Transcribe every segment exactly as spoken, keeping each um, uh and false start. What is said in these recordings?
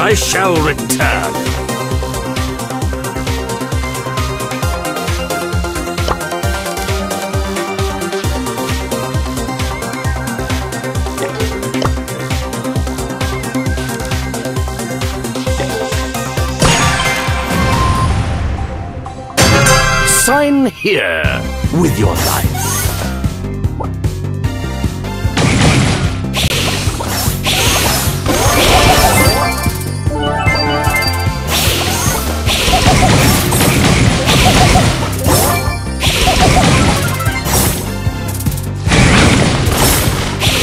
I shall return. Sign here with your life.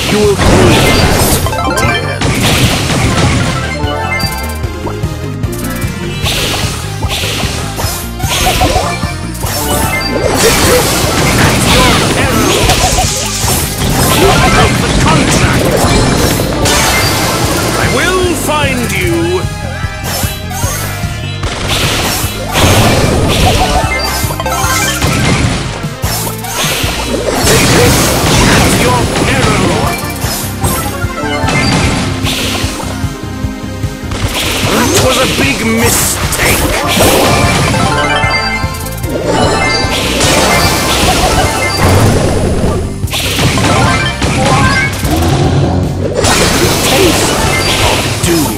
You will pay that dearly. At your peril, you broke the contract. I will find you. At your peril. That was a big mistake! Taste of doom!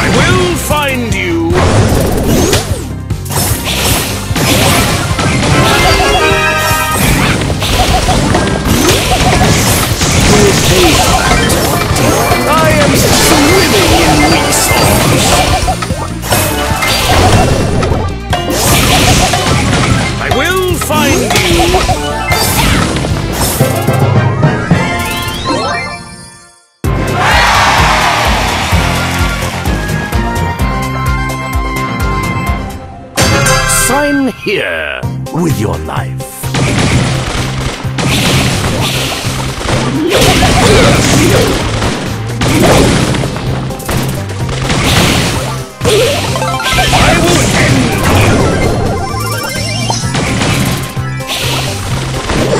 I will find you! We'll taste I am swimming in resources. I will find you. Sign here with your life. I will end you!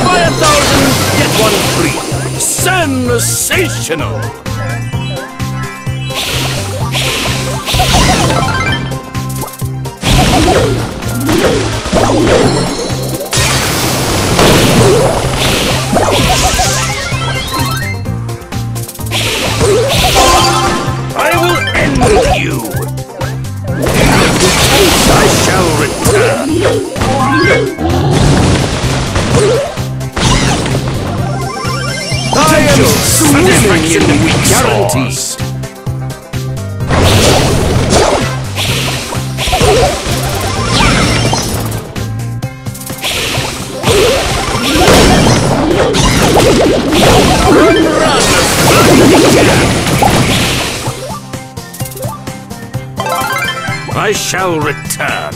Buy a thousand, get one free! Sensational! I will end you! I shall return. I am swimming in resource. Run, run, run, run. I shall return.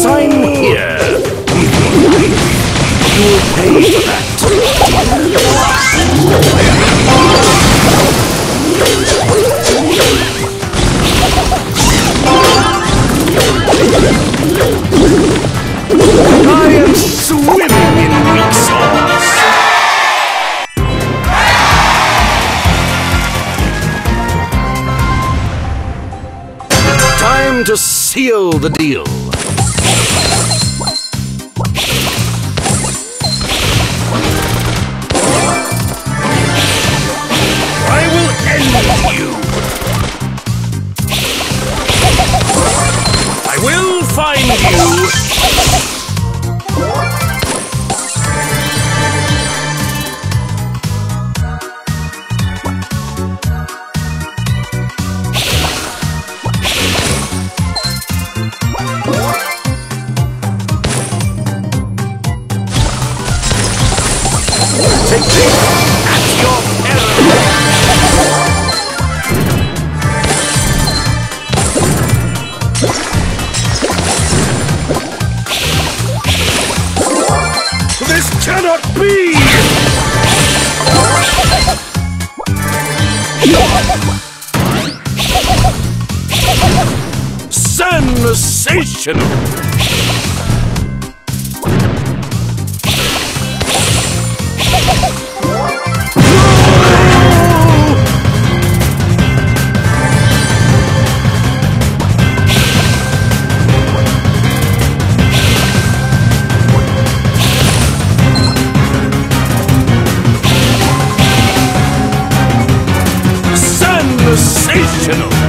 Sign here. You will pay for that. I am swimming in resources. To seal the deal. I will end you. I will find you. Sensational! sensational! Sensational!